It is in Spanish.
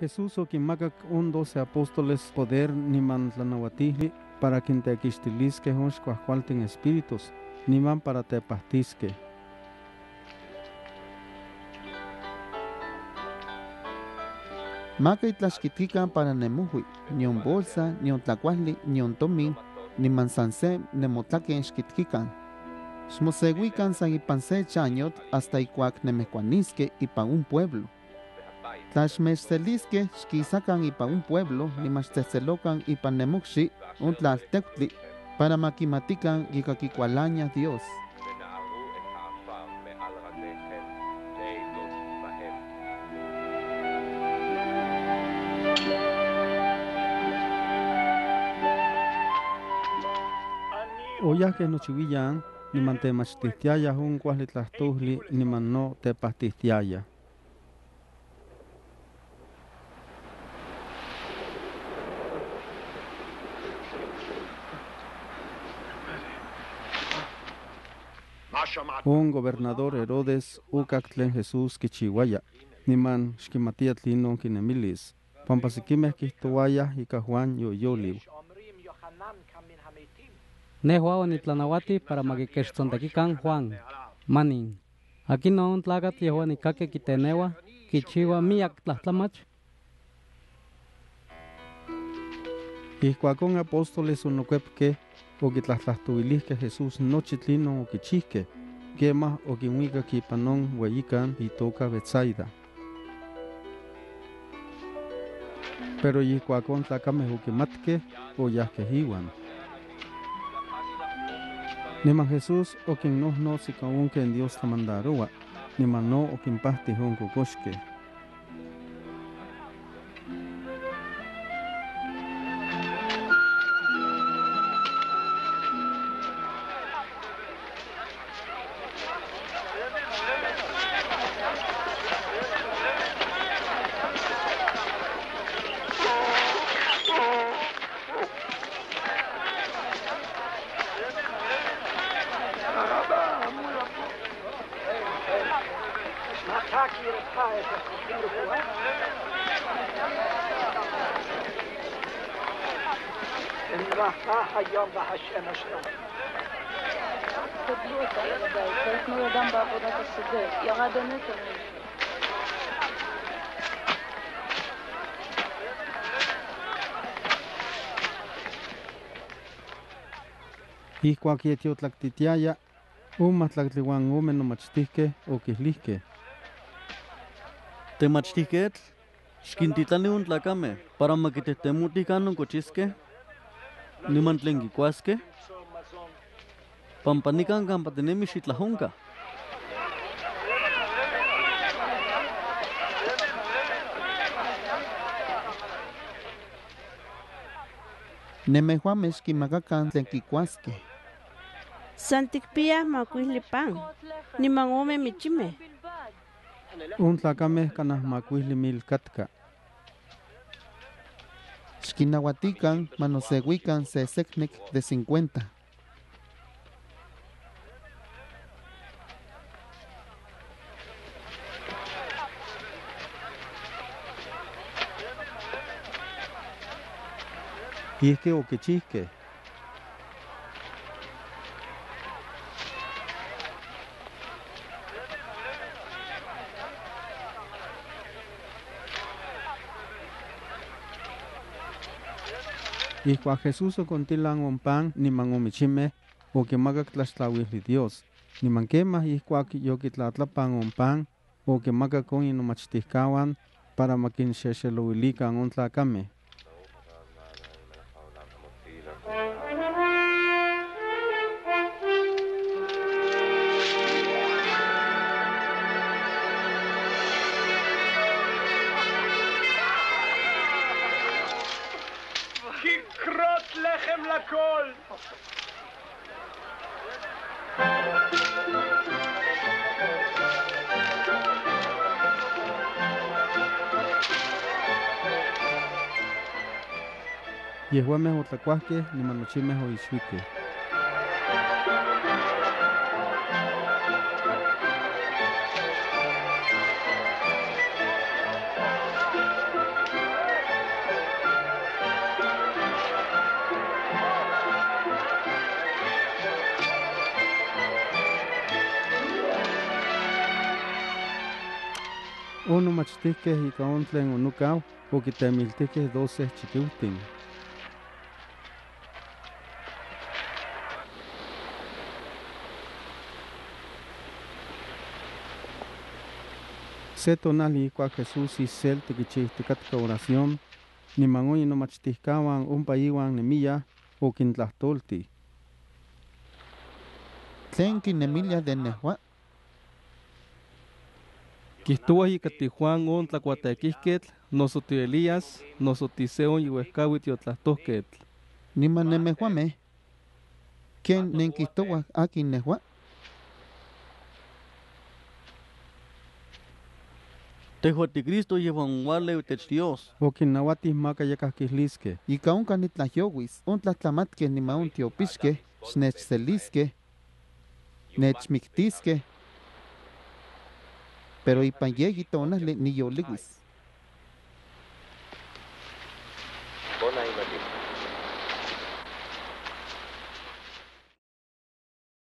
Jesús o Kimagak un 12 apóstoles poder ni mantlanahuatihli para quien te aquistiliske honch cuajualten espíritus, ni man para te pastisque. Maca y tlaxquitica para nemuhui, ni un bolsa, ni un tlacuasli, ni un tomin, ni mansansem, ni motaquen xquitquican. Smoseguican san ipanse chañot hasta icuac nemecuanisque y pa un pueblo. Tlaxmexcelisque xquisacan y pa un pueblo, ni maxtecelocan y pa nemuxi, un tlaltectli, para maquimatican y caquicualaña Dios. Oyah que no chivillan, ni mantemastistiaya, un cuaslitlastuhli, ni man no tepastistiaya. Un gobernador Herodes, ucactlen Jesús, quichihuaya, ni man xquimatiatlin non quinemilis, pampasiquimeh quistuaya y cajuan yoyoliu. Nehuao ni tlanahuati para maguiquextzontequican Juan, manin. Aquí no un tlacatl yehuan ni caque quiteneua, quichiua miac tlahtlamach. Ixcuacón apóstoles unocuepque, o quitlahtlahtuilisque Jesús nochitlino o quichisque, quema o quinhuica quipanón hueyican y toca Betsaida. Pero ixcuacón tlacameh o quimatque, o yasquejihuan. Niman Jesús o quien no no si caún que en Dios te mandarúa, niman no o quien pasti un cocoshque. Y cualquier tiotlactitiaya, un matlactiwan o menomachtihque o quislisque. Te machtihquet, xquintitani un tlacame, para maquitettemutican un cochisque, ni mantlenguicuasque, pampanican campatenemish y tlajonca. Nemehuames quimagacan tlenquicuasque. Santicpia macuislipan, ni manome michime. Un tlacame canas macuislimilcatca. Xquinahuatican manosehuican sesecnic de 50. Y es que o que chisque. Y cuando Jesús o contilan un pan, ni man o michime, o que maga tlaxtlahuisli Dios, ni man quemas y cuando yo quitlatlapan un pan, o que maga con y no machtiscaban, para maquin xexeluilican un tlacame. Yehuames o tlacuasque, ni manuchimes o ishuque. uno machtiques y caontlen unucau, poquitemiltiques 12 chiquiutin. Se tonali cua Jesús y cel tiquichihticatca oración, ni mangoy no machtiscaban un paiwan nemilla o quintlastolti. Tlen quinemilla de Nehua. Quistúas y catijuan on tlacuatequisquetl, nosotielías, nosotiseon y huescahuit y otlastosquetl. Ni manemehuame. ¿Quién nenquistúas aquí Nehua? Tejoticristo lleva un guarle de Dios. Okinawatis maca yacasquislisque. Y caunca ni tlayoguis, un tlatlamatque ni maontiopisque, snechcelisque, nechmictisque. Pero y panyegi tonas ni yoliguis.